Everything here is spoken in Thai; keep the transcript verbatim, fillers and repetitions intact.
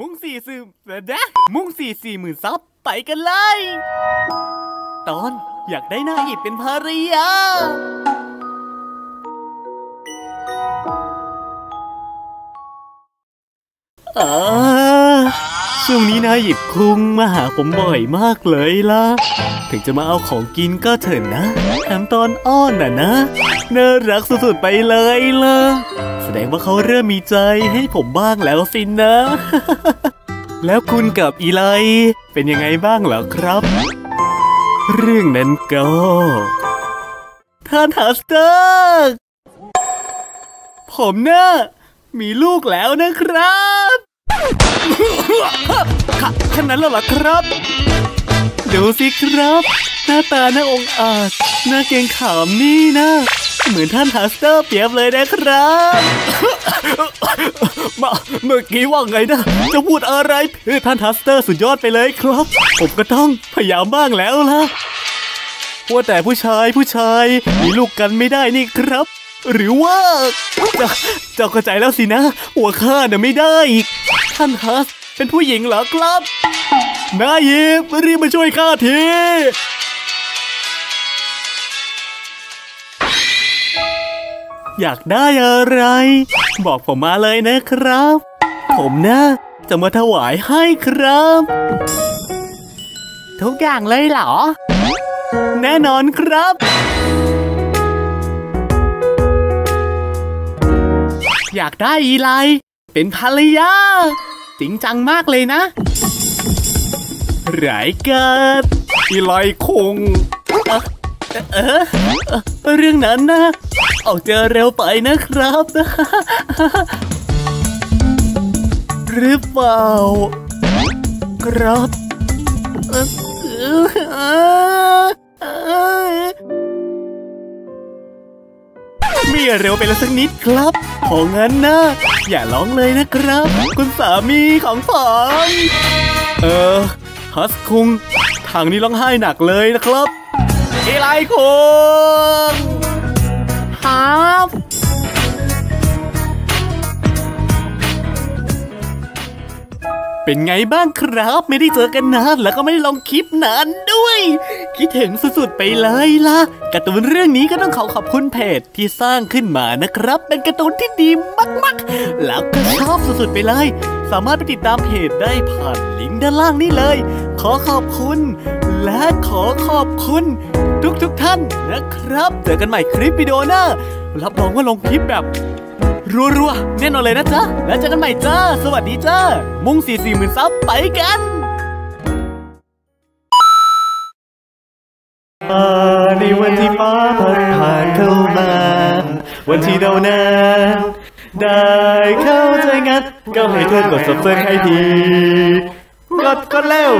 มุ่งสี่สื่อเด้มุ่งสี่สี่หมื่นซับไปกันเลยตอนอยากได้หน้าอิดเป็นภรรยาช่วงนี้นะหยิบคุ้งมาหาผมบ่อยมากเลยล่ะถึงจะมาเอาของกินก็เถอะนะแถมตอนอ้อนน่ะนะน่ารักสุดๆไปเลยล่ะแสดงว่าเขาเริ่มมีใจให้ผมบ้างแล้วสินะ แล้วคุณกับอีไลเป็นยังไงบ้างเหรอครับเรื่องนั้นก็ท่านฮัสเตอร์ผมน่ะมีลูกแล้วนะครับค่ะแค่นั้นแล้วเหรอครับดูสิครับหน้าตาหน้าองอาจหน้าเกรงขามนี่นะเหมือนท่านฮัสเตอร์เปียบเลยนะครับมาเมื่อกี้ว่าไงนะจะพูดอะไรพี่ท่านฮัสเตอร์สุดยอดไปเลยครับผมก็ต้องพยายามบ้างแล้วล่ะว่าแต่ผู้ชายผู้ชายมีลูกกันไม่ได้นี่ครับหรือว่าจะจะเข้าใจแล้วสินะหัวข้าเนี่ยไม่ได้อีกท่านฮัสเป็นผู้หญิงเหรอครับนายหยิบรีบมาช่วยข้าทีอยากได้อะไรบอกผมมาเลยนะครับผมนะจะมาถวายให้ครับทุกอย่างเลยเหรอแน่นอนครับอยากได้อีไลเป็นภรรยาจริงจังมากเลยนะหลายเกิดอีไลคงเออเออเรื่องนั้นนะออกเจอเร็วไปนะครับหรือเปล่าครับไม่เร็วไปแล้วสักนิดครับเพราะงั้นนะอย่าร้องเลยนะครับคุณสามีของผมเออฮัสคุงทางนี้ร้องไห้หนักเลยนะครับอีไลคุงครับเป็นไงบ้างครับไม่ได้เจอกันนานแล้วก็ไม่ได้ลงคลิปนานด้วยคิดถึงสุดๆไปเลยล่ะการ์ตูนเรื่องนี้ก็ต้องขอขอบคุณเพจที่สร้างขึ้นมานะครับเป็นการ์ตูนที่ดีมากๆแล้วก็ชอบสุดๆไปเลยสามารถไปติดตามเพจได้ผ่านลิงก์ด้านล่างนี้เลยขอขอบคุณและขอขอบคุณทุกทุกท่านนะครับเจอกันใหม่คลิปวิดีโอหน้ารับรองว่าลงคลิปแบบรัวๆแน่นอนเลยนะจ๊ะแล้วเจอกันใหม่จ้าสวัสดีจ้ามุ่งสี่สี่หมื่นซับไปกันในวันที่ฟ้าพัดผ่านเข้ามาวันที่เรานั้นได้เข้าใจงัดก็ให้เธอกด subscribe ให้ทีกดกดเร็ว